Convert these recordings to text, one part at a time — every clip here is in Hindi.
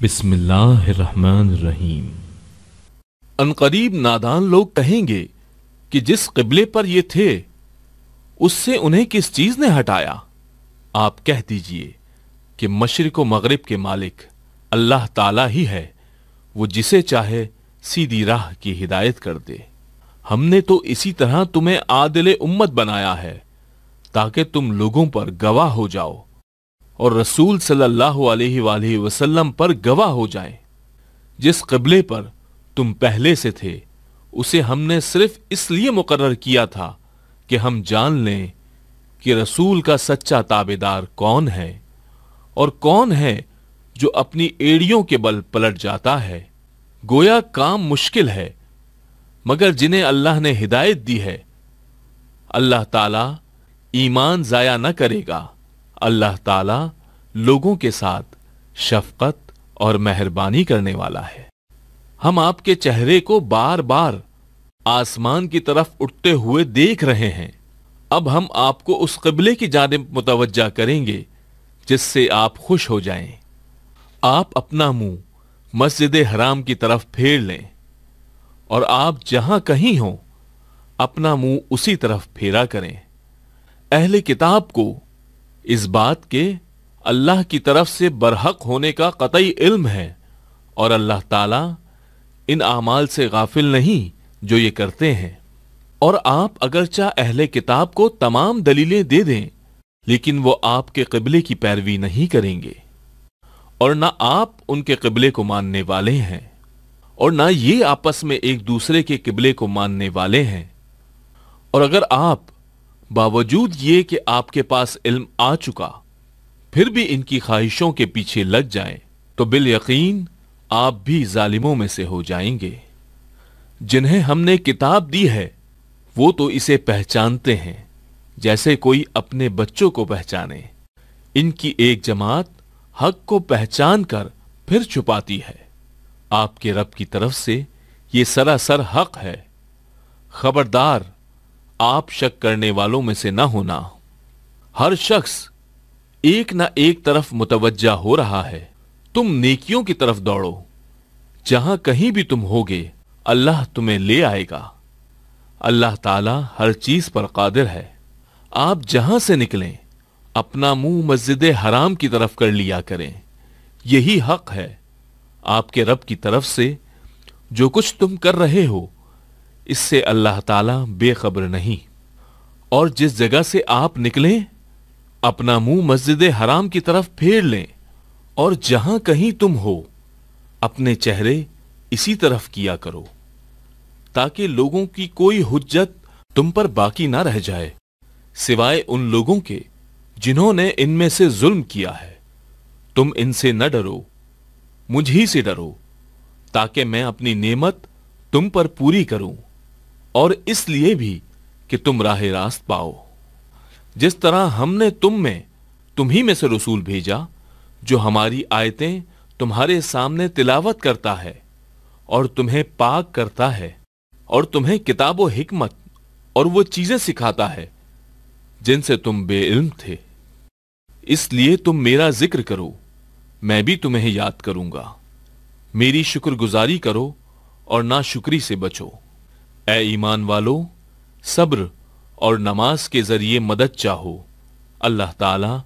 बिस्मिल्लाहिर्रहमानिर्रहीम। अनकरीब नादान लोग कहेंगे कि जिस क़िबले पर ये थे उससे उन्हें किस चीज़ ने हटाया। आप कह दीजिए कि मशरिक व मगरिब के मालिक अल्लाह ताला ही है, वो जिसे चाहे सीधी राह की हिदायत कर दे। हमने तो इसी तरह तुम्हें आदिल उम्मत बनाया है ताकि तुम लोगों पर गवाह हो जाओ और रसूल सल्लल्लाहु अलैहि वसल्लम पर गवाह हो जाएं। जिस क़िबले पर तुम पहले से थे उसे हमने सिर्फ इसलिए मुकर्रर किया था कि हम जान लें कि रसूल का सच्चा ताबेदार कौन है और कौन है जो अपनी एड़ियों के बल पलट जाता है। गोया काम मुश्किल है, मगर जिन्हें अल्लाह ने हिदायत दी है अल्लाह ताला ईमान ज़ाया न करेगा। अल्लाह ताला लोगों के साथ शफकत और मेहरबानी करने वाला है। हम आपके चेहरे को बार बार आसमान की तरफ उठते हुए देख रहे हैं। अब हम आपको उस क़िबले की जानिब मुतवज्जा करेंगे जिससे आप खुश हो जाएं। आप अपना मुंह मस्जिद हराम की तरफ फेर लें और आप जहां कहीं हो अपना मुंह उसी तरफ फेरा करें। अहले किताब को इस बात के अल्लाह की तरफ से बरहक होने का कतई इल्म है और अल्लाह ताला इन आमाल से गाफिल नहीं जो ये करते हैं। और आप अगरचा अहले किताब को तमाम दलीलें दे दें लेकिन वो आपके क़िबले की पैरवी नहीं करेंगे और ना आप उनके क़िबले को मानने वाले हैं और ना ये आपस में एक दूसरे के क़िबले को मानने वाले हैं। और अगर आप बावजूद ये कि आपके पास इल्म आ चुका फिर भी इनकी ख्वाहिशों के पीछे लग जाएं तो बिल यकीन आप भी जालिमों में से हो जाएंगे। जिन्हें हमने किताब दी है वो तो इसे पहचानते हैं जैसे कोई अपने बच्चों को पहचाने। इनकी एक जमात हक को पहचान कर फिर छुपाती है। आपके रब की तरफ से ये सरासर हक है। खबरदार, आप शक करने वालों में से ना होना। हर शख्स एक ना एक तरफ मुतवज्जा हो रहा है। तुम नेकियों की तरफ दौड़ो, जहां कहीं भी तुम होगे अल्लाह तुम्हें ले आएगा। अल्लाह ताला हर चीज पर कादिर है। आप जहां से निकलें अपना मुंह मस्जिद हराम की तरफ कर लिया करें। यही हक है आपके रब की तरफ से। जो कुछ तुम कर रहे हो इससे अल्लाह ताला बेखबर नहीं। और जिस जगह से आप निकलें अपना मुंह मस्जिद हराम की तरफ फेर लें और जहां कहीं तुम हो अपने चेहरे इसी तरफ किया करो ताकि लोगों की कोई हुज्जत तुम पर बाकी ना रह जाए सिवाय उन लोगों के जिन्होंने इनमें से जुल्म किया है। तुम इनसे न डरो, मुझ ही से डरो ताकि मैं अपनी नेमत तुम पर पूरी करूं और इसलिए भी कि तुम राह रास्त पाओ। जिस तरह हमने तुम्ही में से रसूल भेजा जो हमारी आयतें तुम्हारे सामने तिलावत करता है और तुम्हें पाक करता है और तुम्हें किताब व हिकमत और वो चीज़ें सिखाता है जिनसे तुम बेइल्म थे। इसलिए तुम मेरा जिक्र करो, मैं भी तुम्हें याद करूंगा। मेरी शुक्रगुजारी करो और नाशुक्री से बचो। ऐ ईमान वालो, सब्र और नमाज के जरिए मदद चाहो। अल्लाह ताला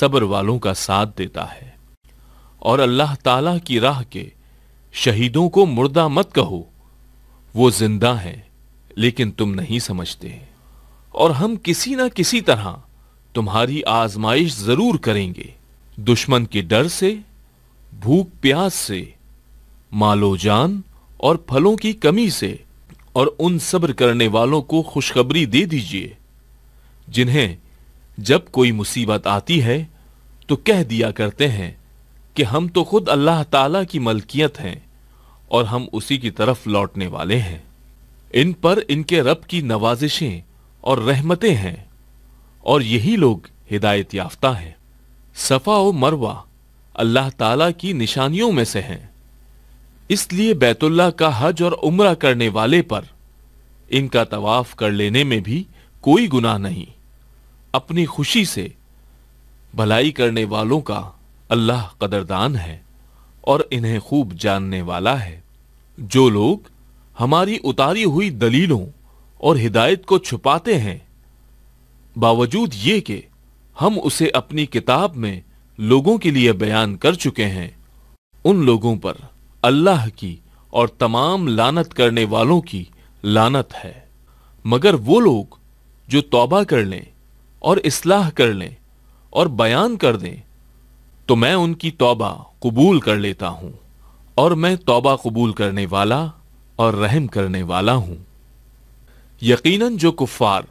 सब्र वालों का साथ देता है। और अल्लाह ताला की राह के शहीदों को मुर्दा मत कहो, वो जिंदा हैं लेकिन तुम नहीं समझते। और हम किसी ना किसी तरह तुम्हारी आजमाइश जरूर करेंगे, दुश्मन के डर से, भूख प्यास से, मालो जान और फलों की कमी से। और उन सब्र करने वालों को खुशखबरी दे दीजिए जिन्हें जब कोई मुसीबत आती है तो कह दिया करते हैं कि हम तो खुद अल्लाह ताला की मलकियत हैं और हम उसी की तरफ लौटने वाले हैं। इन पर इनके रब की नवाजिशें और रहमतें हैं और यही लोग हिदायत याफ्ता हैं। सफ़ा और मरवा अल्लाह ताला की निशानियों में से हैं, इसलिए बैतुल्लाह का हज और उम्रा करने वाले पर इनका तवाफ कर लेने में भी कोई गुनाह नहीं। अपनी खुशी से भलाई करने वालों का अल्लाह कदरदान है और इन्हें खूब जानने वाला है। जो लोग हमारी उतारी हुई दलीलों और हिदायत को छुपाते हैं, बावजूद ये कि हम उसे अपनी किताब में लोगों के लिए बयान कर चुके हैं, उन लोगों पर अल्लाह की और तमाम लानत करने वालों की लानत है। मगर वो लोग जो तौबा कर लें और इस्लाह कर लें और बयान कर दें, तो मैं उनकी तौबा कबूल कर लेता हूँ, और मैं तौबा कबूल करने वाला और रहम करने वाला हूँ। यकीनन जो कुफ़ार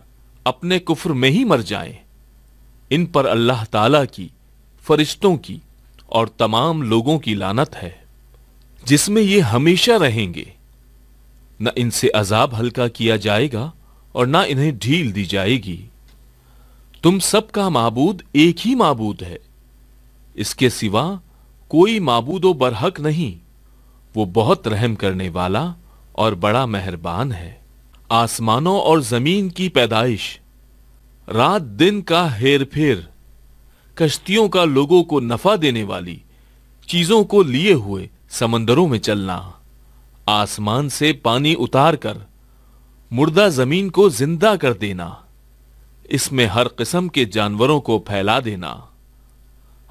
अपने कुफ्र में ही मर जाएं, इन पर अल्लाह ताला की, फरिश्तों की और तमाम लोगों की लानत है, जिसमें ये हमेशा रहेंगे। न इनसे अजाब हल्का किया जाएगा और न इन्हें ढील दी जाएगी। तुम सब का माबूद एक ही माबूद है, इसके सिवा कोई माबूदो बरहक नहीं। वो बहुत रहम करने वाला और बड़ा मेहरबान है। आसमानों और जमीन की पैदाइश, रात दिन का हेर फेर, कश्तियों का लोगों को नफा देने वाली चीजों को लिए हुए समंदरों में चलना, आसमान से पानी उतार कर मुर्दा जमीन को जिंदा कर देना, इसमें हर किस्म के जानवरों को फैला देना,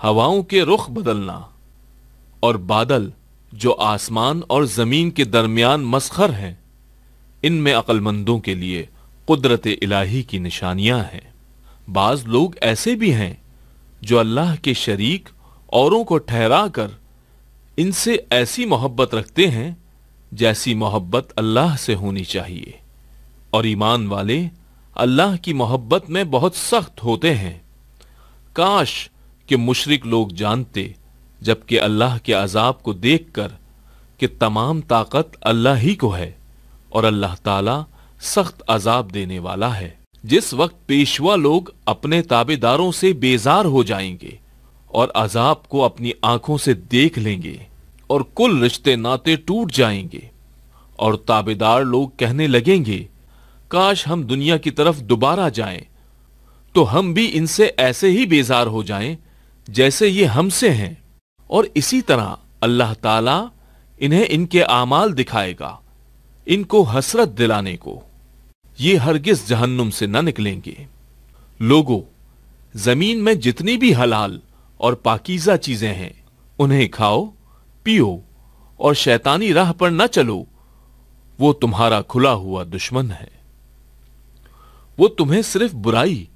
हवाओं के रुख बदलना, और बादल जो आसमान और जमीन के दरमियान मस्खर हैं, इनमें अक्लमंदों के लिए कुदरत इलाही की निशानियां हैं। बाज लोग ऐसे भी हैं जो अल्लाह के शरीक औरों को ठहरा कर इनसे ऐसी मोहब्बत रखते हैं जैसी मोहब्बत अल्लाह से होनी चाहिए, और ईमान वाले अल्लाह की मोहब्बत में बहुत सख्त होते हैं। काश कि मुशरिक लोग जानते, जबकि अल्लाह के अजाब को देखकर, कि तमाम ताकत अल्लाह ही को है और अल्लाह ताला सख्त अजाब देने वाला है। जिस वक्त पेशवा लोग अपने ताबेदारों से बेजार हो जाएंगे और अजाब को अपनी आंखों से देख लेंगे और कुल रिश्ते नाते टूट जाएंगे, और ताबेदार लोग कहने लगेंगे, काश हम दुनिया की तरफ दोबारा जाएं, तो हम भी इनसे ऐसे ही बेजार हो जाएं जैसे ये हमसे हैं। और इसी तरह अल्लाह ताला इन्हें इनके आमाल दिखाएगा, इनको हसरत दिलाने को। ये हरगिज जहन्नुम से न निकलेंगे। लोगों, जमीन में जितनी भी हलाल और पाकीज़ा चीजें हैं, उन्हें खाओ, पियो और शैतानी राह पर न चलो। वो तुम्हारा खुला हुआ दुश्मन है। वो तुम्हें सिर्फ बुराई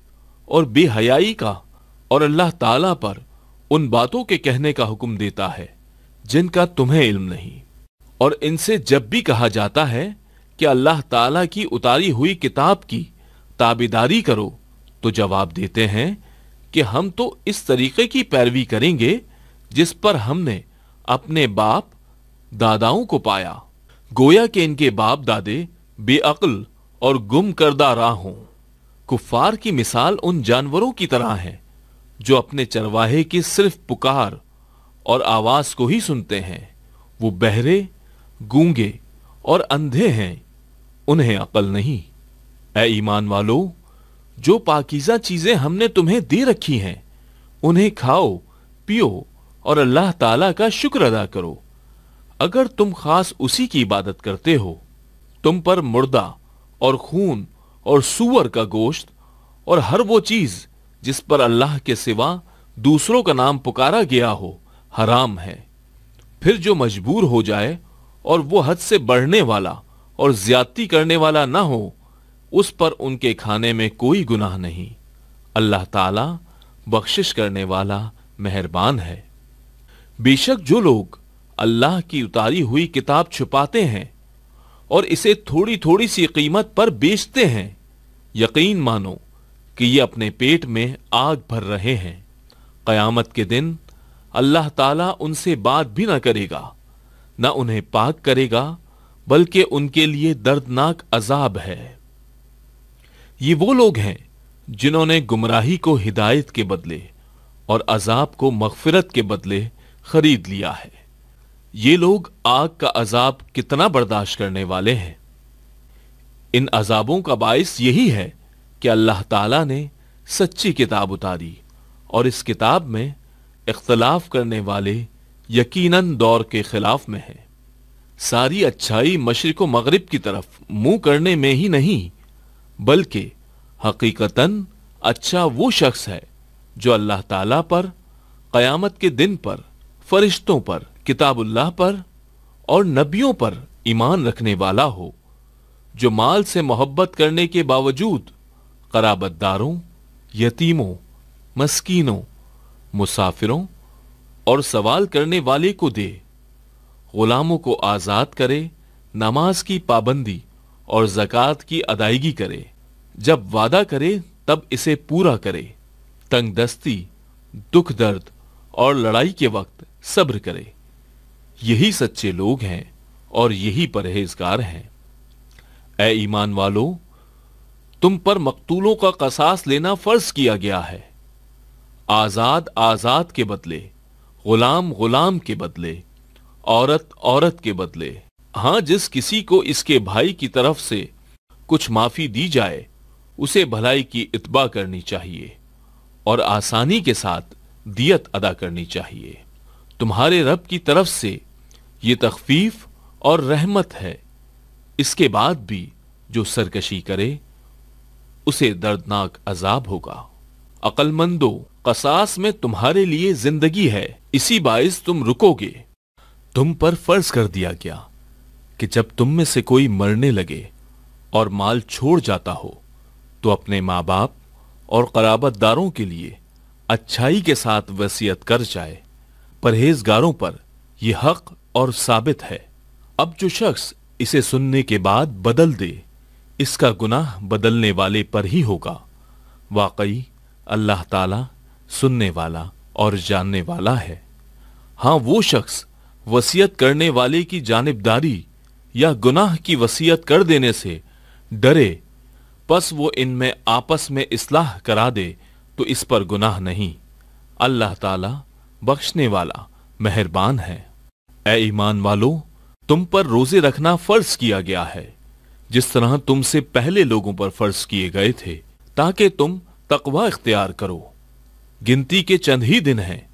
और बेहयाई का और अल्लाह ताला पर उन बातों के कहने का हुक्म देता है जिनका तुम्हें इल्म नहीं। और इनसे जब भी कहा जाता है कि अल्लाह ताला की उतारी हुई किताब की ताबेदारी करो, तो जवाब देते हैं कि हम तो इस तरीके की पैरवी करेंगे जिस पर हमने अपने बाप दादाओं को पाया, गोया कि इनके बाप दादे बेअक्ल और गुम करदा राहों। कुफार की मिसाल उन जानवरों की तरह है जो अपने चरवाहे की सिर्फ पुकार और आवाज को ही सुनते हैं। वो बहरे, गूंगे और अंधे हैं, उन्हें अक्ल नहीं। ऐ ईमान वालों, जो पाकीज़ा चीजें हमने तुम्हें दे रखी हैं, उन्हें खाओ, पियो और अल्लाह ताला का शुक्र अदा करो। अगर तुम खास उसी की इबादत करते हो, तुम पर मुर्दा और खून और सूअर का गोश्त और हर वो चीज जिस पर अल्लाह के सिवा दूसरों का नाम पुकारा गया हो, हराम है। फिर जो मजबूर हो जाए और वो हद से बढ़ने वाला और ज्यादती करने वाला ना हो, उस पर उनके खाने में कोई गुनाह नहीं। अल्लाह ताला बख्शिश करने वाला मेहरबान है। बेशक जो लोग अल्लाह की उतारी हुई किताब छुपाते हैं और इसे थोड़ी थोड़ी सी कीमत पर बेचते हैं, यकीन मानो कि ये अपने पेट में आग भर रहे हैं। क़यामत के दिन अल्लाह ताला उनसे बात भी ना करेगा, ना उन्हें पाक करेगा, बल्कि उनके लिए दर्दनाक अजाब है। ये वो लोग हैं जिन्होंने गुमराही को हिदायत के बदले और अजाब को मग़फ़िरत के बदले खरीद लिया है। ये लोग आग का अजाब कितना बर्दाश्त करने वाले हैं। इन अजाबों का बायस यही है कि अल्लाह ताला ने सच्ची किताब उतारी और इस किताब में इख्तलाफ करने वाले यकीनन दौर के खिलाफ में है। सारी अच्छाई मशरिक व मगरिब की तरफ मुंह करने में ही नहीं, बल्कि हकीकतन अच्छा वो शख्स है जो अल्लाह ताला पर, क़यामत के दिन पर, फरिश्तों पर, किताबुल्लाह पर और नबियों पर ईमान रखने वाला हो, जो माल से मोहब्बत करने के बावजूद क़राबतदारों, यतीमों, मस्कीनों, मुसाफिरों और सवाल करने वाले को दे, गुलामों को आज़ाद करे, नमाज की पाबंदी और ज़कात की अदायगी करे, जब वादा करे तब इसे पूरा करे, तंगदस्ती, दुख दर्द और लड़ाई के वक्त सब्र करे। यही सच्चे लोग हैं और यही परहेजगार हैं। ऐ ईमान वालो, तुम पर मकतूलों का कसास लेना फर्ज किया गया है। आज़ाद आज़ाद के बदले, गुलाम गुलाम के बदले, औरत औरत के बदले। हाँ, जिस किसी को इसके भाई की तरफ से कुछ माफ़ी दी जाए उसे भलाई की इत्बा करनी चाहिए और आसानी के साथ दियत अदा करनी चाहिए। तुम्हारे रब की तरफ से ये तखफीफ और रहमत है। इसके बाद भी जो सरकशी करे उसे दर्दनाक अजाब होगा। अक्लमंदो, कसास में तुम्हारे लिए जिंदगी है, इसी बाइस तुम रुकोगे। तुम पर फर्ज कर दिया गया कि जब तुम में से कोई मरने लगे और माल छोड़ जाता हो तो अपने माँ बाप और क़राबतदारों के लिए अच्छाई के साथ वसीयत कर जाए। परहेजगारों पर यह हक और साबित है। अब जो शख्स इसे सुनने के बाद बदल दे, इसका गुनाह बदलने वाले पर ही होगा। वाकई अल्लाह ताला सुनने वाला और जानने वाला है। हाँ, वो शख्स वसीयत करने वाले की जानिबदारी या गुनाह की वसीयत कर देने से डरे, बस वो इनमें आपस में इस्लाह करा दे तो इस पर गुनाह नहीं। अल्लाह ताला बख्शने वाला मेहरबान है। ऐ ईमान वालो, तुम पर रोजे रखना फर्ज किया गया है, जिस तरह तुमसे पहले लोगों पर फर्ज किए गए थे, ताकि तुम तकवा इख्तियार करो। गिनती के चंद ही दिन हैं,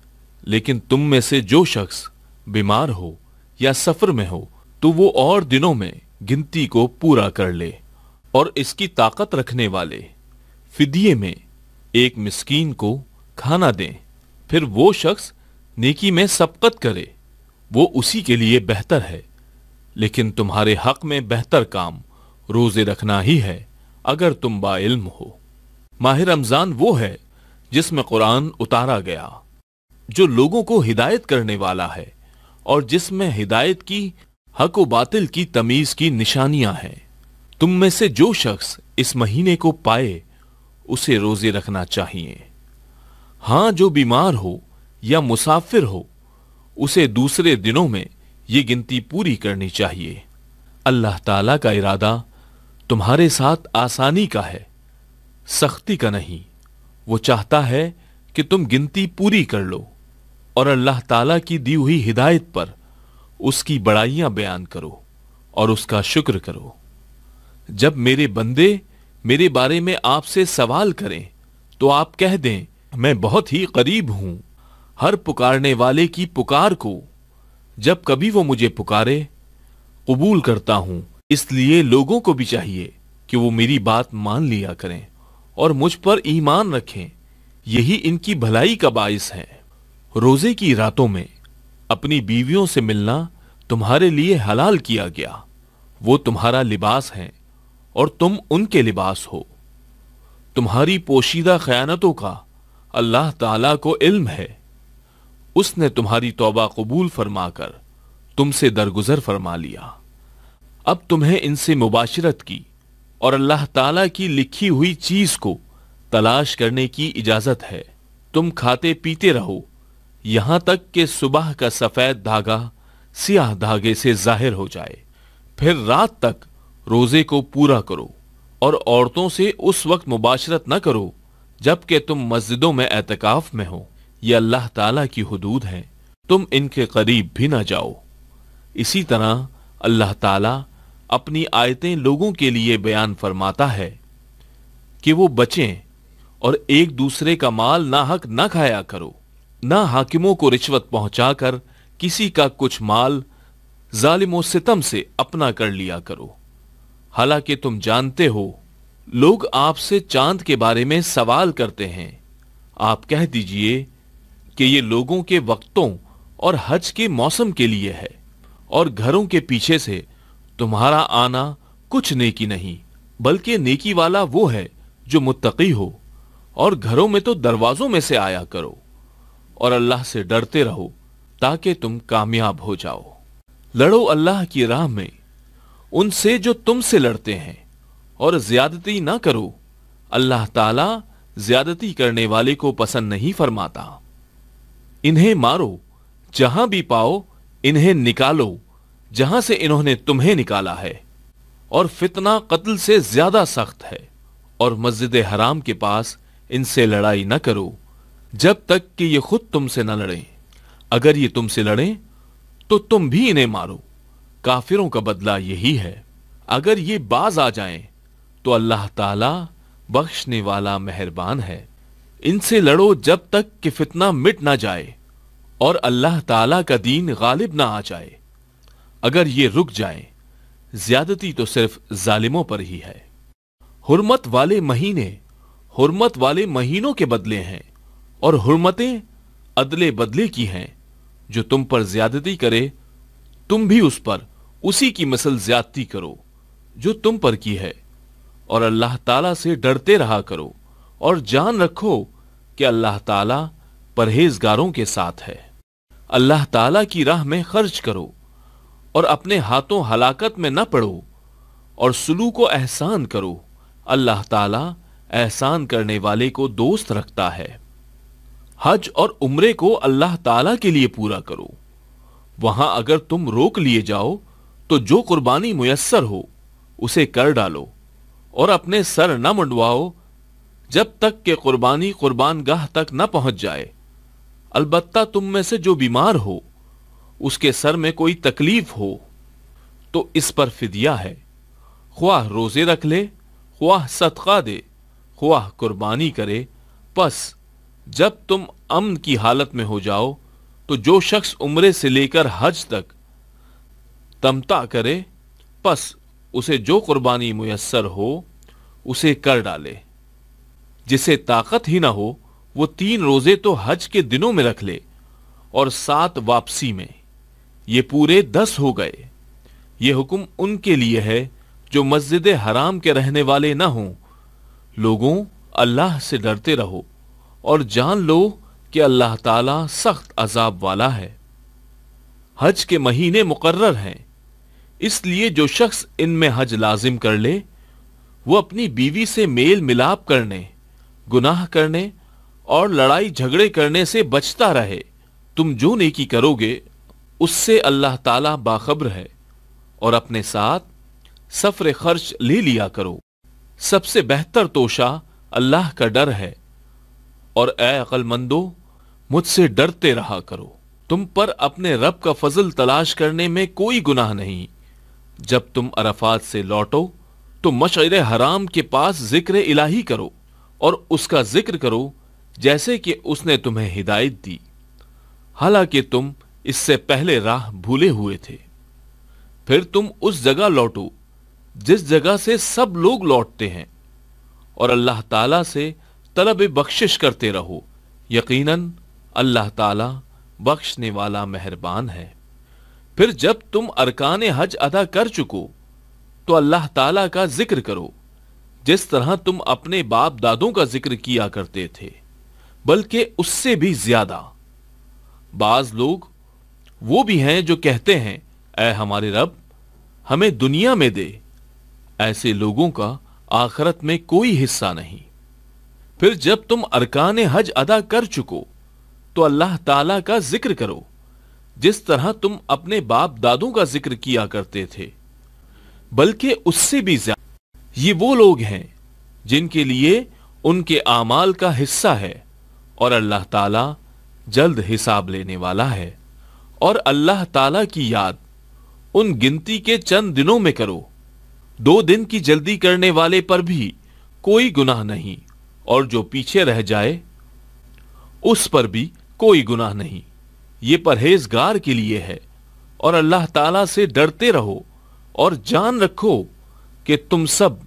लेकिन तुम में से जो शख्स बीमार हो या सफर में हो तो वो और दिनों में गिनती को पूरा कर ले। और इसकी ताकत रखने वाले फिदिये में एक मिस्कीन को खाना दें। फिर वो शख्स नेकी में सबकत करे, वो उसी के लिए बेहतर है। लेकिन तुम्हारे हक में बेहतर काम रोजे रखना ही है, अगर तुम बाइल्म हो। माह रमज़ान वो है जिसमें कुरान उतारा गया, जो लोगों को हिदायत करने वाला है और जिसमें हिदायत की, हक व बातिल की तमीज़ की निशानियां हैं। तुम में से जो शख्स इस महीने को पाए उसे रोजे रखना चाहिए। हाँ, जो बीमार हो या मुसाफिर हो उसे दूसरे दिनों में ये गिनती पूरी करनी चाहिए। अल्लाह ताला का इरादा तुम्हारे साथ आसानी का है, सख्ती का नहीं। वो चाहता है कि तुम गिनती पूरी कर लो और अल्लाह ताला की दी हुई हिदायत पर उसकी बड़ाइयाँ बयान करो और उसका शुक्र करो। जब मेरे बंदे मेरे बारे में आपसे सवाल करें तो आप कह दें, मैं बहुत ही करीब हूं हर पुकारने वाले की पुकार को। जब कभी वो मुझे पुकारे कबूल करता हूं। इसलिए लोगों को भी चाहिए कि वो मेरी बात मान लिया करें और मुझ पर ईमान रखें। यही इनकी भलाई का बायस है। रोजे की रातों में अपनी बीवियों से मिलना तुम्हारे लिए हलाल किया गया। वो तुम्हारा लिबास है और तुम उनके लिबास हो। तुम्हारी पोशीदा खयानतों का अल्लाह ताला को इल्म है। उसने तुम्हारी तौबा कबूल फरमाकर तुमसे दरगुजर फरमा लिया। अब तुम्हें इनसे मुबाशरत की और अल्लाह ताला की लिखी हुई चीज को तलाश करने की इजाजत है। तुम खाते पीते रहो, यहां तक कि सुबह का सफेद धागा सियाह धागे से जाहिर हो जाए। फिर रात तक रोजे को पूरा करो और औरतों से उस वक्त मुबाशरत न करो जबकि तुम मस्जिदों में एतकाफ में हो। ये अल्लाह ताला की हुदूद हैं, तुम इनके करीब भी ना जाओ। इसी तरह अल्लाह ताला अपनी आयतें लोगों के लिए बयान फरमाता है कि वो बचें और एक दूसरे का माल ना हक ना खाया करो, ना हाकिमों को रिश्वत पहुंचाकर किसी का कुछ माल जालिमों सितम से अपना कर लिया करो, हालांकि तुम जानते हो लोग आपसे चांद के बारे में सवाल करते हैं। आप कह दीजिए कि ये लोगों के वक्तों और हज के मौसम के लिए है, और घरों के पीछे से तुम्हारा आना कुछ नेकी नहीं, बल्कि नेकी वाला वो है जो मुत्तकी हो, और घरों में तो दरवाजों में से आया करो, और अल्लाह से डरते रहो ताकि तुम कामयाब हो जाओ। लड़ो अल्लाह की राह में उनसे जो तुमसे लड़ते हैं, और ज्यादती ना करो, अल्लाह ताला ज्यादती करने वाले को पसंद नहीं फरमाता। इन्हें मारो जहां भी पाओ, इन्हें निकालो जहां से इन्होंने तुम्हें निकाला है, और फितना कत्ल से ज्यादा सख्त है। और मस्जिद हराम के पास इनसे लड़ाई न करो जब तक कि ये खुद तुमसे न लड़ें। अगर ये तुमसे लड़ें तो तुम भी इन्हें मारो, काफिरों का बदला यही है। अगर ये बाज आ जाएं तो अल्लाह ताला बख्शने वाला मेहरबान है। इनसे लड़ो जब तक कि फितना मिट ना जाए और अल्लाह ताला का दीन गालिब ना आ जाए। अगर ये रुक जाएं, ज्यादती तो सिर्फ जालिमों पर ही है। हुर्मत वाले महीने हुर्मत वाले महीनों के बदले हैं, और हुर्मतें अदले बदले की हैं। जो तुम पर ज्यादती करे तुम भी उस पर उसी की मिसल ज्यादती करो जो तुम पर की है, और अल्लाह ताला से डरते रहा करो, और जान रखो कि अल्लाह ताला परहेजगारों के साथ है। अल्लाह ताला की राह में खर्च करो और अपने हाथों हलाकत में न पड़ो, और सुलू को एहसान करो, अल्लाह ताला एहसान करने वाले को दोस्त रखता है। हज और उम्रे को अल्लाह ताला के लिए पूरा करो, वहां अगर तुम रोक लिए जाओ तो जो कुर्बानी मुयस्सर हो उसे कर डालो, और अपने सर न मंडवाओ जब तक कि कुर्बानी कुर्बानगाह तक न पहुंच जाए। अलबत्ता तुम में से जो बीमार हो उसके सर में कोई तकलीफ हो तो इस पर फिदिया है, ख्वाह रोजे रख ले, ख्वाह सदका दे, ख्वाह कुर्बानी करे। बस जब तुम अमन की हालत में हो जाओ तो जो शख्स उम्रे से लेकर हज तक तमता करे, बस उसे जो कुर्बानी मुयस्सर हो उसे कर डाले। जिसे ताकत ही ना हो वो 3 रोजे तो हज के दिनों में रख ले, और 7 वापसी में, ये पूरे 10 हो गए। ये हुक्म उनके लिए है जो मस्जिद हराम के रहने वाले ना हों। लोगों, अल्लाह से डरते रहो और जान लो कि अल्लाह ताला सख्त अजाब वाला है। हज के महीने मुकर्रर हैं, इसलिए जो शख्स इनमें हज लाजिम कर ले वो अपनी बीवी से मेल मिलाप करने, गुनाह करने और लड़ाई झगड़े करने से बचता रहे। तुम जो नेकी करोगे उससे अल्लाह ताला बाखबर है। और अपने साथ सफर खर्च ले लिया करो, सबसे बेहतर तोशा अल्लाह का डर है। और ऐ अक्लमंदो, मुझसे डरते रहा करो। तुम पर अपने रब का फजल तलाश करने में कोई गुनाह नहीं। जब तुम अरफात से लौटो तो मशअर हराम के पास जिक्र इलाही करो और उसका जिक्र करो जैसे कि उसने तुम्हें हिदायत दी, हालांकि तुम इससे पहले राह भूले हुए थे। फिर तुम उस जगह लौटो जिस जगह से सब लोग लौटते हैं, और अल्लाह ताला से तलब बख्शिश करते रहो। यकीनन अल्लाह ताला बख्शने वाला मेहरबान है। फिर जब तुम अरकान हज अदा कर चुको तो अल्लाह ताला का जिक्र करो जिस तरह तुम अपने बाप दादों का जिक्र किया करते थे, बल्कि उससे भी ज्यादा। बाज लोग वो भी हैं जो कहते हैं, ऐ हमारे रब, हमें दुनिया में दे। ऐसे लोगों का आखिरत में कोई हिस्सा नहीं। फिर जब तुम अरकान हज अदा कर चुको तो अल्लाह ताला का जिक्र करो जिस तरह तुम अपने बाप दादों का जिक्र किया करते थे, बल्कि उससे भी ज्यादा। ये वो लोग हैं जिनके लिए उनके आमाल का हिस्सा है, और अल्लाह ताला जल्द हिसाब लेने वाला है। और अल्लाह ताला की याद उन गिनती के चंद दिनों में करो। 2 दिन की जल्दी करने वाले पर भी कोई गुनाह नहीं, और जो पीछे रह जाए उस पर भी कोई गुनाह नहीं। ये परहेजगार के लिए है। और अल्लाह ताला से डरते रहो और जान रखो कि तुम सब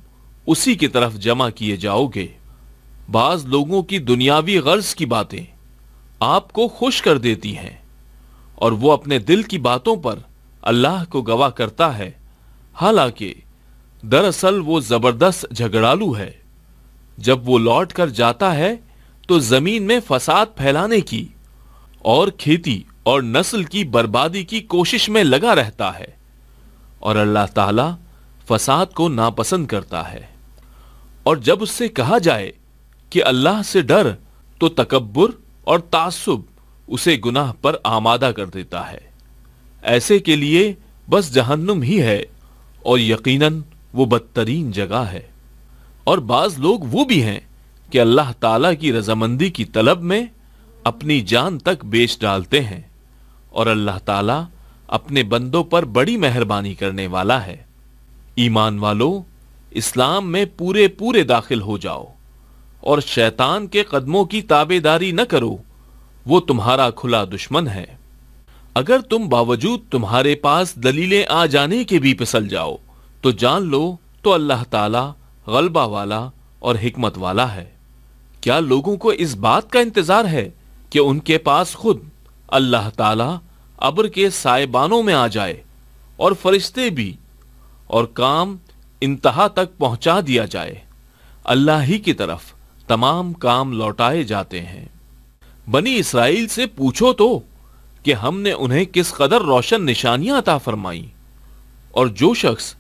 उसी की तरफ जमा किए जाओगे। बाज लोगों की दुनियावी गर्ज की बातें आपको खुश कर देती हैं और वो अपने दिल की बातों पर अल्लाह को गवाह करता है, हालांकि दरअसल वो जबरदस्त झगड़ालू है। जब वो लौट कर जाता है तो जमीन में फसाद फैलाने की और खेती और नस्ल की बर्बादी की कोशिश में लगा रहता है, और अल्लाह ताला फसाद को नापसंद करता है। और जब उससे कहा जाए कि अल्लाह से डर, तो तकब्बुर और तासुब उसे गुनाह पर आमादा कर देता है। ऐसे के लिए बस जहन्नुम ही है, और यकीनन वो बदतरीन जगह है। और बाज लोग वो भी हैं कि अल्लाह ताला की रजामंदी की तलब में अपनी जान तक बेच डालते हैं, और अल्लाह ताला अपने बंदों पर बड़ी मेहरबानी करने वाला है। ईमान वालों, इस्लाम में पूरे पूरे दाखिल हो जाओ और शैतान के कदमों की ताबेदारी न करो, वो तुम्हारा खुला दुश्मन है। अगर तुम बावजूद तुम्हारे पास दलीलें आ जाने के भी फिसल जाओ तो जान लो तो अल्लाह ताला गलबा वाला और हिकमत वाला है। क्या लोगों को इस बात का इंतजार है कि उनके पास खुद अल्लाह ताला अब्र के साइबानों में आ जाए और फरिश्ते भी, और काम इंतहा तक पहुंचा दिया जाए? अल्लाह ही की तरफ तमाम काम लौटाए जाते हैं। बनी इसराइल से पूछो तो कि हमने उन्हें किस कदर रोशन निशानियां अता फरमाई, और जो शख्स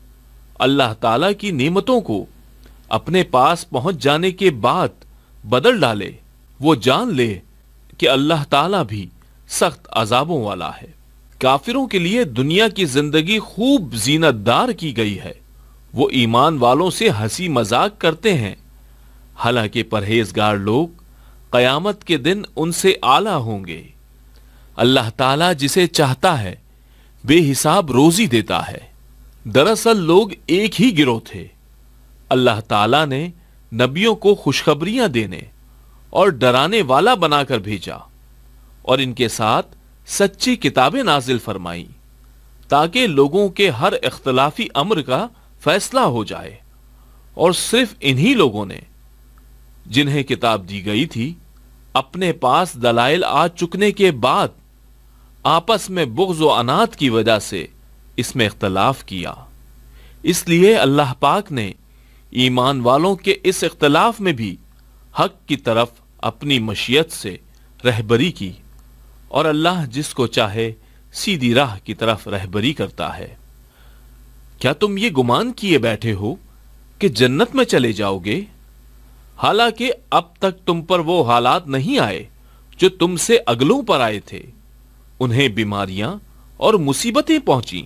अल्लाह ताला की नेमतों को अपने पास पहुंच जाने के बाद बदल डाले, वो जान ले कि अल्लाह ताला भी सख्त अजाबों वाला है। काफिरों के लिए दुनिया की जिंदगी खूब जीनतदार की गई है। वो ईमान वालों से हंसी मजाक करते हैं, हालांकि परहेजगार लोग कयामत के दिन उनसे आला होंगे। अल्लाह ताला जिसे चाहता है बेहिसाब रोजी देता है। दरअसल लोग एक ही गिरोह थे। अल्लाह ताला ने नबियों को खुशखबरियां देने और डराने वाला बनाकर भेजा, और इनके साथ सच्ची किताबें नाजिल फरमाई ताकि लोगों के हर इख्तलाफी अम्र का फैसला हो जाए। और सिर्फ इन्हीं लोगों ने जिन्हें किताब दी गई थी, अपने पास दलाइल आ चुकने के बाद आपस में बुग़्ज़ व अनात की वजह से इसमें इख्तलाफ किया। इसलिए अल्लाह पाक ने ईमान वालों के इस इख्तलाफ में भी हक की तरफ अपनी मशीयत से रहबरी की, और अल्लाह जिसको चाहे सीधी राह की तरफ रहबरी करता है। क्या तुम ये गुमान किए बैठे हो कि जन्नत में चले जाओगे? हालांकि अब तक तुम पर वो हालात नहीं आए जो तुमसे अगलों पर आए थे। उन्हें बीमारियां और मुसीबतें पहुंची,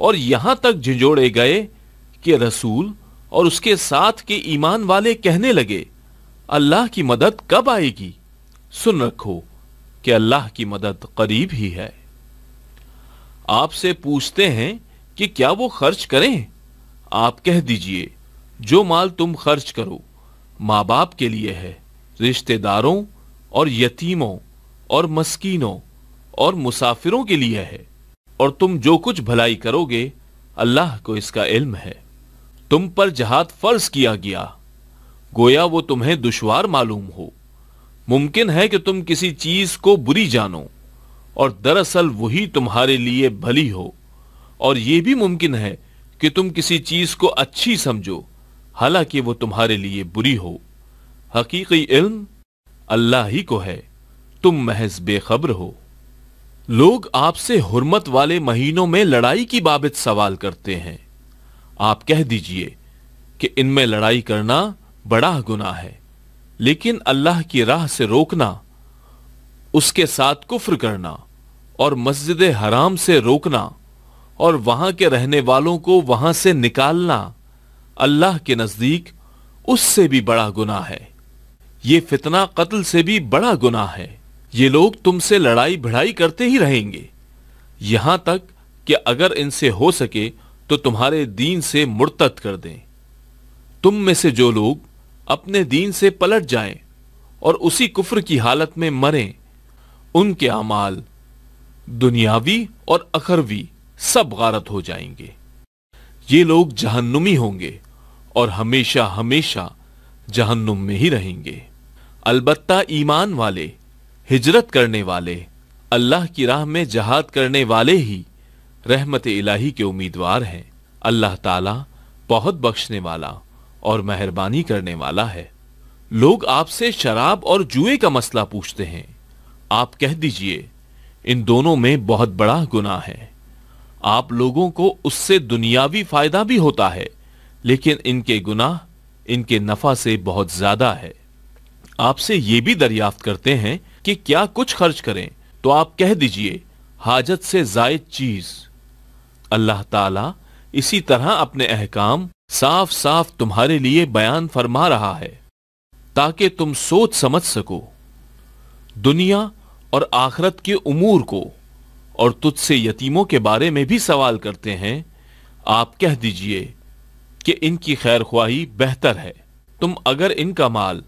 और यहां तक झिंझोड़े गए कि रसूल और उसके साथ के ईमान वाले कहने लगे, अल्लाह की मदद कब आएगी? सुन रखो कि अल्लाह की मदद करीब ही है। आपसे पूछते हैं कि क्या वो खर्च करें? आप कह दीजिए, जो माल तुम खर्च करो माँ बाप के लिए है, रिश्तेदारों और यतीमों और मस्कीनों और मुसाफिरों के लिए है, और तुम जो कुछ भलाई करोगे अल्लाह को इसका इल्म है। तुम पर जिहाद फर्ज किया गया, गोया वो तुम्हें दुश्वार मालूम हो। मुमकिन है कि तुम किसी चीज को बुरी जानो और दरअसल वही तुम्हारे लिए भली हो, और ये भी मुमकिन है कि तुम किसी चीज को अच्छी समझो हालांकि वो तुम्हारे लिए बुरी हो। हकीकी इल्म अल्लाह ही को है, तुम महज बेखबर हो। लोग आपसे हुर्मत वाले महीनों में लड़ाई की बाबत सवाल करते हैं। आप कह दीजिए कि इनमें लड़ाई करना बड़ा गुनाह है, लेकिन अल्लाह की राह से रोकना, उसके साथ कुफ्र करना और मस्जिद हराम से रोकना और वहां के रहने वालों को वहां से निकालना अल्लाह के नजदीक उससे भी बड़ा गुनाह है। ये फितना कत्ल से भी बड़ा गुनाह है। ये लोग तुमसे लड़ाई भिड़ाई करते ही रहेंगे, यहां तक कि अगर इनसे हो सके तो तुम्हारे दीन से मुर्तद कर दें। तुम में से जो लोग अपने दीन से पलट जाएं और उसी कुफ्र की हालत में मरें, उनके अमाल दुनियावी और अखरवी सब गारत हो जाएंगे। ये लोग जहन्नुमी होंगे और हमेशा हमेशा जहन्नुम में ही रहेंगे। अलबत्ता ईमान वाले, हिजरत करने वाले, अल्लाह की राह में जहाद करने वाले ही रहमत इलाही के उम्मीदवार हैं। अल्लाह ताला बहुत बख्शने वाला और मेहरबानी करने वाला है। लोग आपसे शराब और जुए का मसला पूछते हैं, आप कह दीजिए इन दोनों में बहुत बड़ा गुनाह है। आप लोगों को उससे दुनियावी फायदा भी होता है, लेकिन इनके गुनाह इनके नफा से बहुत ज्यादा है। आपसे ये भी दरियाफ्त करते हैं कि क्या कुछ खर्च करें, तो आप कह दीजिए हाजत से जायद चीज। अल्लाह ताला इसी तरह अपने अहकाम साफ साफ तुम्हारे लिए बयान फरमा रहा है, ताकि तुम सोच समझ सको दुनिया और आखरत के उमूर को। और तुझसे यतीमों के बारे में भी सवाल करते हैं, आप कह दीजिए कि इनकी खैर ख्वाही बेहतर है। तुम अगर इनका माल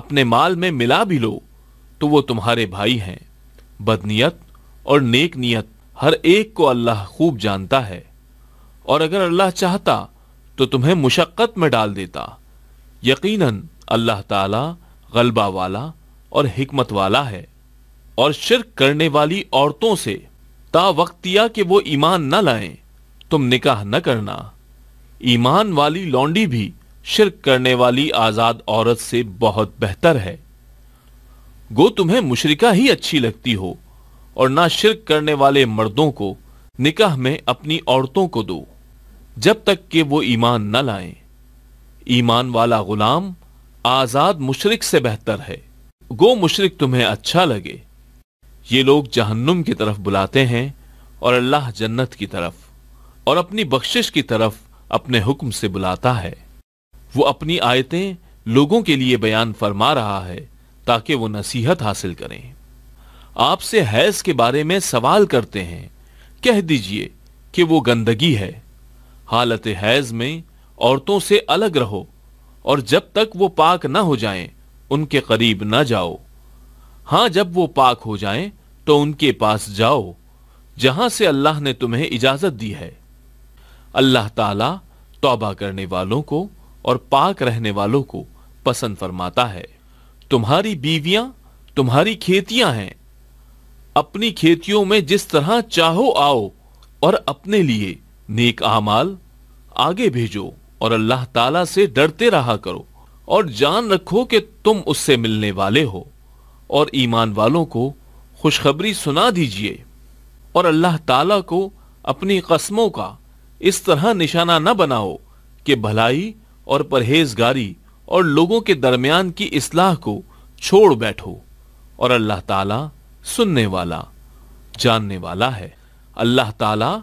अपने माल में मिला भी लो तो वो तुम्हारे भाई हैं। बदनीयत और नेक नियत हर एक को अल्लाह खूब जानता है, और अगर अल्लाह चाहता तो तुम्हें मुशक्क़त में डाल देता। यकीनन अल्लाह ताला गलबा वाला और हिकमत वाला है। और शिर्क करने वाली औरतों से तावक्तिया कि वो ईमान न लाएं, तुम निकाह न करना। ईमान वाली लौंडी भी शिर्क करने वाली आज़ाद औरत से बहुत बेहतर है। गो तुम्हें मुशरिका ही अच्छी लगती हो, और ना शिर्क करने वाले मर्दों को निकाह में अपनी औरतों को दो जब तक कि वो ईमान न लाएं। ईमान वाला गुलाम आज़ाद मुशरिक से बेहतर है, गो मुशरिक तुम्हें अच्छा लगे। ये लोग जहन्नुम की तरफ बुलाते हैं और अल्लाह जन्नत की तरफ और अपनी बख्शिश की तरफ अपने हुक्म से बुलाता है। वो अपनी आयतें लोगों के लिए बयान फरमा रहा है ताकि वो नसीहत हासिल करें। आपसे हैज़ के बारे में सवाल करते हैं, कह दीजिए कि वो गंदगी है। हालत हैज़ में औरतों से अलग रहो और जब तक वो पाक ना हो जाएं उनके करीब ना जाओ। हाँ, जब वो पाक हो जाएं तो उनके पास जाओ, जहां से अल्लाह ने तुम्हें इजाजत दी है। अल्लाह ताला तौबा करने वालों को और पाक रहने वालों को पसंद फरमाता है। तुम्हारी बीवियां तुम्हारी खेतियां हैं, अपनी खेतियों में जिस तरह चाहो आओ और अपने लिए नेक आमाल आगे भेजो, और अल्लाह ताला से डरते रहा करो और जान रखो कि तुम उससे मिलने वाले हो। और ईमान वालों को खुशखबरी सुना दीजिए, और अल्लाह ताला को अपनी कस्मों का इस तरह निशाना न बनाओ कि भलाई और परहेजगारी और लोगों के दरमियान की इस्लाह को छोड़ बैठो। और अल्लाह ताला सुनने वाला जानने वाला है। अल्लाह ताला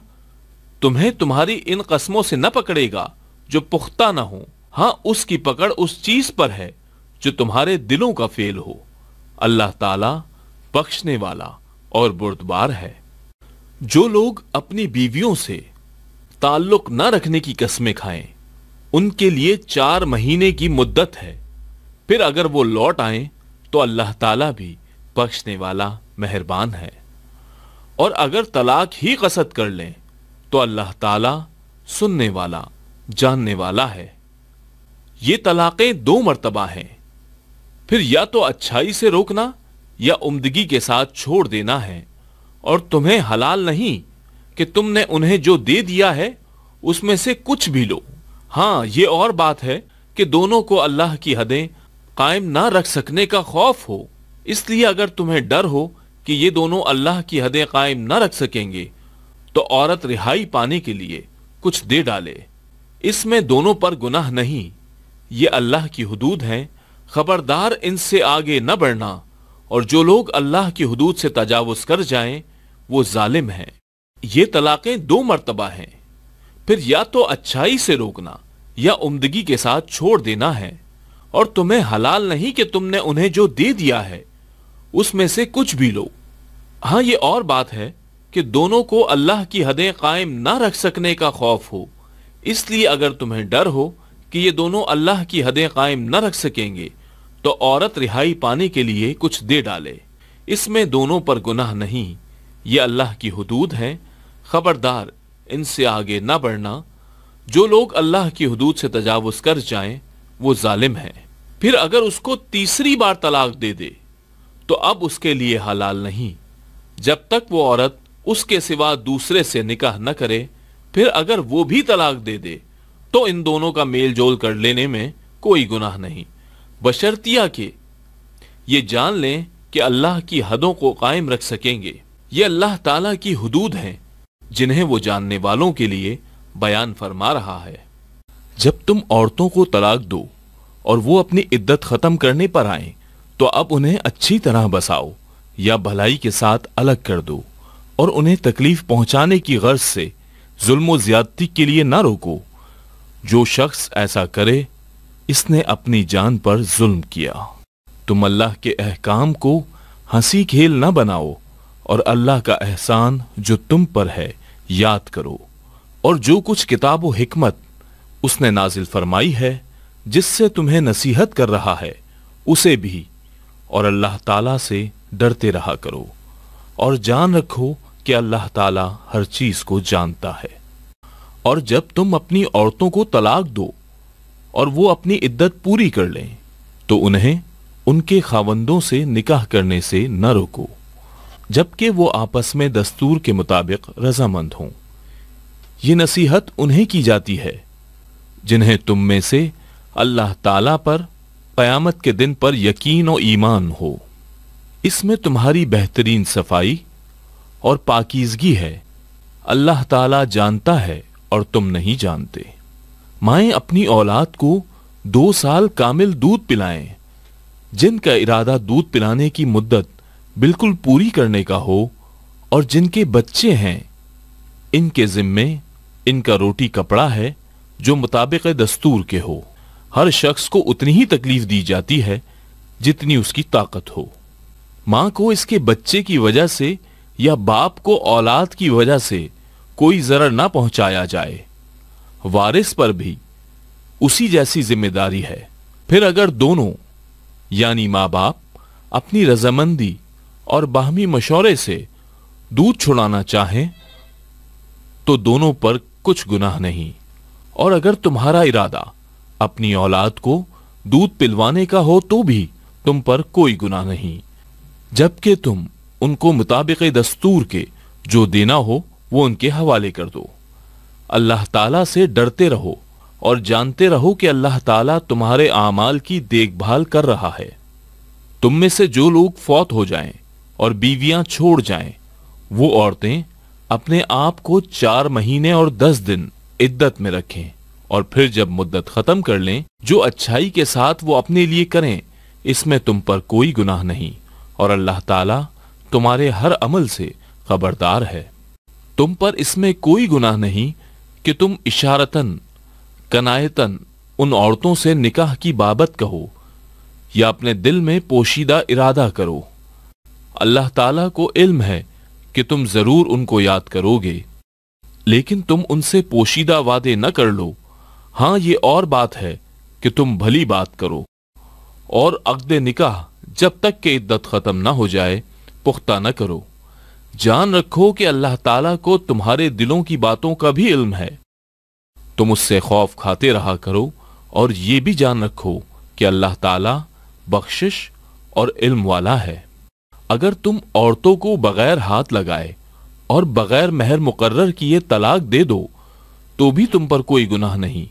तुम्हें तुम्हारी इन कस्मों से न पकड़ेगा जो पुख्ता न हो। हाँ, उसकी पकड़ उस चीज पर है जो तुम्हारे दिलों का फेल हो। अल्लाह ताला बख्शने वाला और बुर्दबार है। जो लोग अपनी बीवियों से ताल्लुक न रखने की कस्में खाएं, उनके लिए 4 महीने की मुद्दत है, फिर अगर वो लौट आए तो अल्लाह ताला भी बख्शने वाला मेहरबान है। और अगर तलाक ही कसद कर लें तो अल्लाह ताला सुनने वाला जानने वाला है। ये तलाक़ें 2 मरतबा हैं, फिर या तो अच्छाई से रोकना या उम्दगी के साथ छोड़ देना है। और तुम्हें हलाल नहीं कि तुमने उन्हें जो दे दिया है उसमें से कुछ भी लो। हाँ, ये और बात है कि दोनों को अल्लाह की हदें कायम ना रख सकने का खौफ हो, इसलिए अगर तुम्हें डर हो कि ये दोनों अल्लाह की हदें कायम ना रख सकेंगे तो औरत रिहाई पाने के लिए कुछ दे डाले। इसमें दोनों पर गुनाह नहीं, ये अल्लाह की हुदूद हैं, खबरदार इनसे आगे न बढ़ना। और जो लोग अल्लाह की हुदूद से तजावुज़ कर जाएं वो जालिम हैं। ये तलाक़ें 2 मरतबा हैं, फिर या तो अच्छाई से रोकना या उम्दगी के साथ छोड़ देना है। और तुम्हें हलाल नहीं कि तुमने उन्हें जो दे दिया है उसमें से कुछ भी लो। हाँ, ये और बात है कि दोनों को अल्लाह की हदें कायम ना रख सकने का खौफ हो, इसलिए अगर तुम्हें डर हो कि ये दोनों अल्लाह की हदें कायम न रख सकेंगे तो औरत रिहाई पाने के लिए कुछ दे डाले। इसमें दोनों पर गुनाह नहीं, ये अल्लाह की हुदूद हैं, ख़बरदार इनसे आगे ना बढ़ना। जो लोग अल्लाह की हुदूद से तजावुज़ कर जाएं वो जालिम है। फिर अगर उसको तीसरी बार तलाक दे दे तो अब उसके लिए हलाल नहीं जब तक वो औरत उसके सिवा दूसरे से निकाह न करे। फिर अगर वो भी तलाक दे दे तो इन दोनों का मेल जोल कर लेने में कोई गुनाह नहीं, बशर्तिया कि ये जान लें कि अल्लाह की हदों को कायम रख सकेंगे। ये अल्लाह ताला की हुदूद हैं जिन्हें वो जानने वालों के लिए बयान फरमा रहा है। जब तुम औरतों को तलाक दो और वो अपनी इद्दत खत्म करने पर आए तो अब उन्हें अच्छी तरह बसाओ या भलाई के साथ अलग कर दो और उन्हें तकलीफ पहुंचाने की गर्ज से जुल्म व ज्यादती के लिए ना रोको। जो शख्स ऐसा करे इसने अपनी जान पर जुल्म किया। तुम अल्लाह के अहकाम को हंसी खेल ना बनाओ और अल्लाह का एहसान जो तुम पर है याद करो और जो कुछ किताब व हिकमत उसने नाजिल फरमाई है जिससे तुम्हें नसीहत कर रहा है उसे भी, और अल्लाह ताला से डरते रहा करो और जान रखो कि अल्लाह ताला हर चीज़ को जानता है। और जब तुम अपनी औरतों को तलाक दो और वो अपनी इद्दत पूरी कर लें तो उन्हें उनके खावंदों से निकाह करने से न रोको जबकि वो आपस में दस्तूर के मुताबिक रजामंद हों। ये नसीहत उन्हें की जाती है जिन्हें तुम में से अल्लाह ताला पर, क़यामत के दिन पर यकीन और ईमान हो। इसमें तुम्हारी बेहतरीन सफाई और पाकीज़गी है। अल्लाह ताला जानता है और तुम नहीं जानते। माएँ अपनी औलाद को 2 साल कामिल दूध पिलाएं। जिनका इरादा दूध पिलाने की मुद्दत बिल्कुल पूरी करने का हो और जिनके बच्चे हैं इनके ज़िम्मे इनका रोटी कपड़ा है जो मुताबिक दस्तूर के हो। हर शख्स को उतनी ही तकलीफ दी जाती है जितनी उसकी ताकत हो। माँ को इसके बच्चे की वजह से या बाप को औलाद की वजह से कोई ज़रर ना पहुँचाया जाए। वारिस पर भी उसी जैसी जिम्मेदारी है। फिर अगर दोनों यानी माँ बाप अपनी रजामंदी और बाहमी मशवरे से दूध छुड़ाना चाहें तो दोनों पर कुछ गुनाह नहीं। और अगर तुम्हारा इरादा अपनी औलाद को दूध पिलवाने का हो तो भी तुम पर कोई गुनाह नहीं जबकि तुम उनको मुताबिक दस्तूर के जो देना हो वो उनके हवाले कर दो। अल्लाह ताला से डरते रहो और जानते रहो कि अल्लाह ताला तुम्हारे आमाल की देखभाल कर रहा है। तुम में से जो लोग फौत हो जाएं और बीवियां छोड़ जाएं वो औरतें अपने आप को 4 महीने और 10 दिन इद्दत में रखें और फिर जब मुद्दत खत्म कर लें जो अच्छाई के साथ वो अपने लिए करें इसमें तुम पर कोई गुनाह नहीं और अल्लाह ताला तुम्हारे हर अमल से खबरदार है। तुम पर इसमें कोई गुनाह नहीं कि तुम इशारतन कनायतन उन औरतों से निकाह की बाबत कहो या अपने दिल में पोशीदा इरादा करो। अल्लाह ताला को इल्म है कि तुम ज़रूर उनको याद करोगे लेकिन तुम उनसे पोशीदा वादे न कर लो। हाँ, ये और बात है कि तुम भली बात करो और अक़्द निकाह जब तक कि इद्दत ख़त्म ना हो जाए पुख्ता न करो। जान रखो कि अल्लाह ताला को तुम्हारे दिलों की बातों का भी इल्म है। तुम उससे खौफ खाते रहा करो और ये भी जान रखो कि अल्लाह ताला बख्शिश और इल्म वाला है। अगर तुम औरतों को बग़ैर हाथ लगाए और बग़ैर महर मुकर्रर किए तलाक दे दो तो भी तुम पर कोई गुनाह नहीं।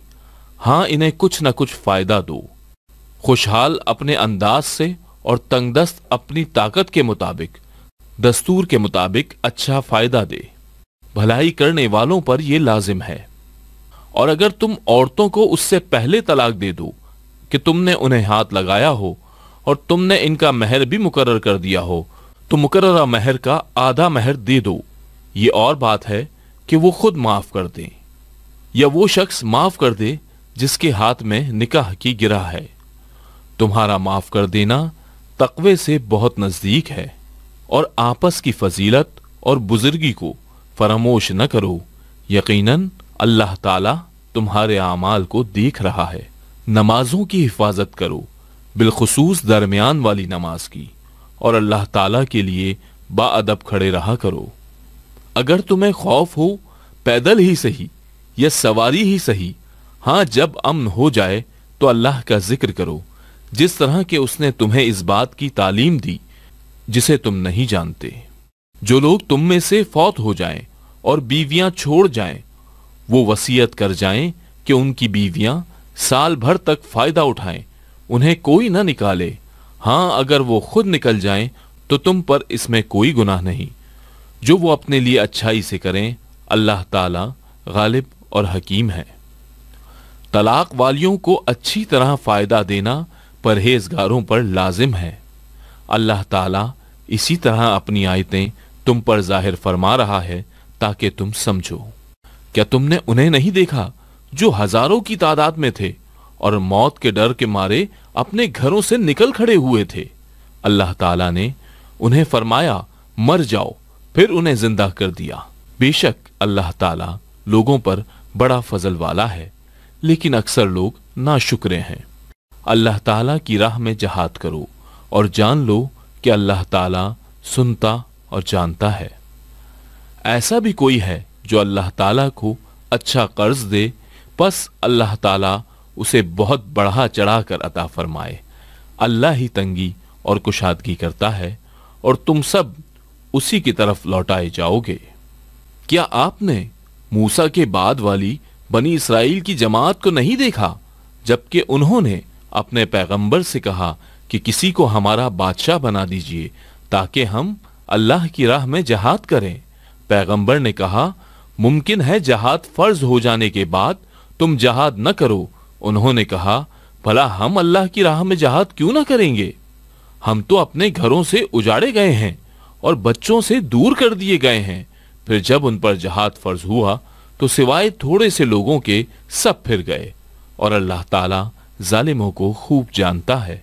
हाँ, इन्हें कुछ ना कुछ फ़ायदा दो। खुशहाल अपने अंदाज से और तंगदस्त अपनी ताकत के मुताबिक दस्तूर के मुताबिक अच्छा फ़ायदा दे। भलाई करने वालों पर यह लाजिम है। और अगर तुम औरतों को उससे पहले तलाक दे दो कि तुमने उन्हें हाथ लगाया हो और तुमने इनका महर भी मुकर्रर कर दिया हो तो मुकर्ररा महर का आधा महर दे दो। ये और बात है कि वो खुद माफ़ कर दें या वो शख्स माफ़ कर दे जिसके हाथ में निकाह की गिरा है। तुम्हारा माफ़ कर देना तक़वे से बहुत नज़दीक है और आपस की फजीलत और बुजुर्गी को फरामोश न करो। यकीनन अल्लाह ताला तुम्हारे आमाल को देख रहा है। नमाजों की हिफाजत करो, बिलखुसूस दरमियान वाली नमाज की, और अल्लाह ताला के लिए बाअदब खड़े रहा करो। अगर तुम्हें खौफ हो पैदल ही सही या सवारी ही सही, हाँ जब अमन हो जाए तो अल्लाह का जिक्र करो जिस तरह के उसने तुम्हें इस बात की तालीम दी जिसे तुम नहीं जानते। जो लोग तुम में से फौत हो जाएं और बीवियां छोड़ जाएं, वो वसीयत कर जाएं कि उनकी बीवियां साल भर तक फायदा उठाएं, उन्हें कोई ना निकाले। हाँ अगर वो खुद निकल जाएं तो तुम पर इसमें कोई गुनाह नहीं। जो वो अपने लिए अच्छाई से करें, अल्लाह ताला गालिब और हकीम है। तलाक वालियों को अच्छी तरह फायदा देना परहेजगारों पर लाजिम है। अल्लाह ताला इसी तरह अपनी आयतें तुम पर जाहिर फरमा रहा है ताकि तुम समझो। क्या तुमने उन्हें नहीं देखा जो हजारों की तादाद में थे और मौत के डर के मारे अपने घरों से निकल खड़े हुए थे? अल्लाह ताला ने उन्हें फरमाया मर जाओ, फिर उन्हें जिंदा कर दिया। बेशक अल्लाह ताला लोगों पर बड़ा फजल वाला है, लेकिन अक्सर लोग नाशुक्रे हैं। अल्लाह ताला की राह में जिहाद करो और जान लो कि अल्लाह ताला सुनता और जानता है। ऐसा भी कोई है जो अल्लाह ताला को अच्छा कर्ज दे, बस अल्लाह ताला उसे बहुत बढ़ा चढ़ा कर अता फरमाए। अल्लाह ही तंगी और कुशादगी करता है और तुम सब उसी की तरफ लौटाए जाओगे। क्या आपने मूसा के बाद वाली बनी इसराइल की जमात को नहीं देखा, जबकि उन्होंने अपने पैगंबर से कहा कि किसी को हमारा बादशाह बना दीजिए ताकि हम अल्लाह की राह में जहाद करें। पैगंबर ने कहा मुमकिन है जहाद फर्ज हो जाने के बाद तुम जहाद न करो। उन्होंने कहा भला हम अल्लाह की राह में जहाद क्यों ना करेंगे? हम तो अपने घरों से उजाड़े गए हैं और बच्चों से दूर कर दिए गए हैं। फिर जब उन पर जहाद फर्ज हुआ तो सिवाय थोड़े से लोगों के सब फिर गए, और अल्लाह ताला जालिमों को खूब जानता है।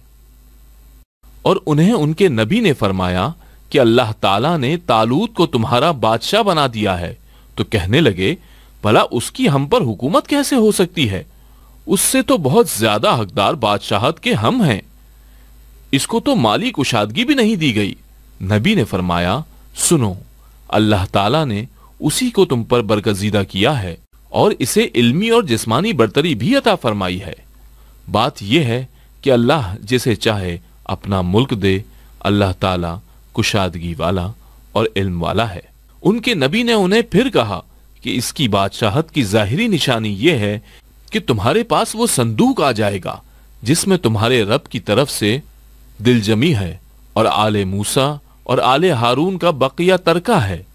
और उन्हें उनके नबी ने फरमाया कि अल्लाह ताला ने तालूत को तुम्हारा बादशाह बना दिया है, तो कहने लगे भला उसकी हम पर हुकूमत कैसे हो सकती है? उससे तो बहुत ज्यादा हकदार बादशाहत के हम हैं, इसको तो माली कुशादगी भी नहीं दी गई। नबी ने फरमाया सुनो, अल्लाह ताला ने उसी को तुम पर बरगजीदा किया है और इसे इल्मी और जिस्मानी बरतरी भी अता फरमाई है। बात यह है कि अल्लाह जिसे चाहे अपना मुल्क दे। अल्लाह ताला कुशादगी वाला और इल्म वाला है। उनके नबी ने उन्हें फिर कहा कि इसकी बादशाहत की जाहिरी निशानी यह है कि तुम्हारे पास वो संदूक आ जाएगा जिसमें तुम्हारे रब की तरफ से दिलजमी है और आले मूसा और आले हारून का बकिया तरका है।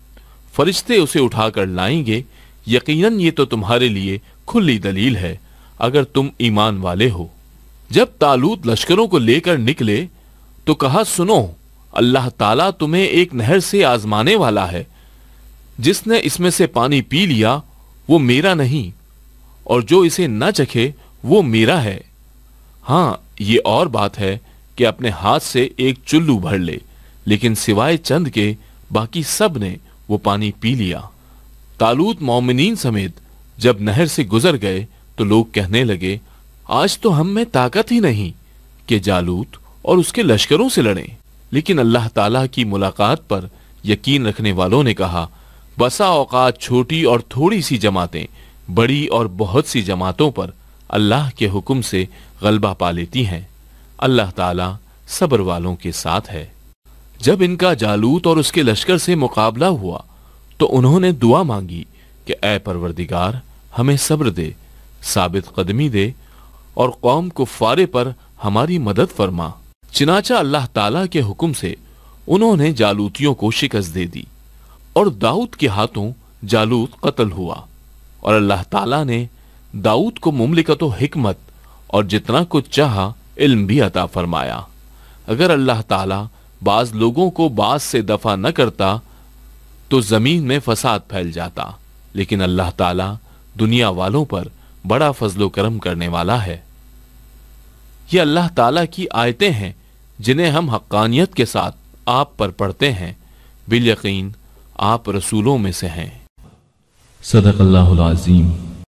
फरिश्ते उसे उठाकर लाएंगे। यकीनन ये तो तुम्हारे लिए खुली दलील है अगर तुम ईमान वाले हो। जब तालूत लश्करों को लेकर निकले तो कहा सुनो, अल्लाह ताला तुम्हें एक नहर से आजमाने वाला है। जिसने इसमें से पानी पी लिया वो मेरा नहीं, और जो इसे न चखे वो मेरा है। हाँ ये और बात है कि अपने हाथ से एक चुल्लू भर ले, लेकिन सिवाय चंद के बाकी सब ने वो पानी पी लिया। तालूत मोमिनीन समेत जब नहर से गुजर गए तो लोग कहने लगे आज तो हम में ताकत ही नहीं कि जालूत और उसके लश्करों से लड़ें। लेकिन अल्लाह ताला की मुलाकात पर यकीन रखने वालों ने कहा बसा औकात छोटी और थोड़ी सी जमातें बड़ी और बहुत सी जमातों पर अल्लाह के हुक्म से गलबा पा लेती हैं। अल्लाह ताला सब्र वालों के साथ है। जब इनका जालूत और उसके लश्कर से मुकाबला हुआ तो उन्होंने दुआ मांगी कि ऐ परवरदिगार हमें सब्र दे, साबित कदमी दे और कौम कुफ्फारे पर हमारी मदद फरमा। चिनाचा अल्लाह ताला के हुक्म से उन्होंने जालूतियों को शिकस्त दे दी और दाऊद के हाथों जालूत कत्ल हुआ। और अल्लाह ताला ने दाऊद को मुमलिकतो हिकमत और जितना कुछ चाहा इल्म भी अता फरमाया। अगर अल्लाह ताला बाज लोगों को बाज से दफा न करता तो जमीन में फसाद फैल जाता, लेकिन अल्लाह ताला दुनिया वालों पर बड़ा फजलो करम करने वाला है। ये अल्लाह ताला की आयतें हैं जिन्हें हम हक्कानियत के साथ आप पर पढ़ते हैं। बिलयकीन आप रसूलों में से हैं। सदक़ल्लाहुल अज़ीम।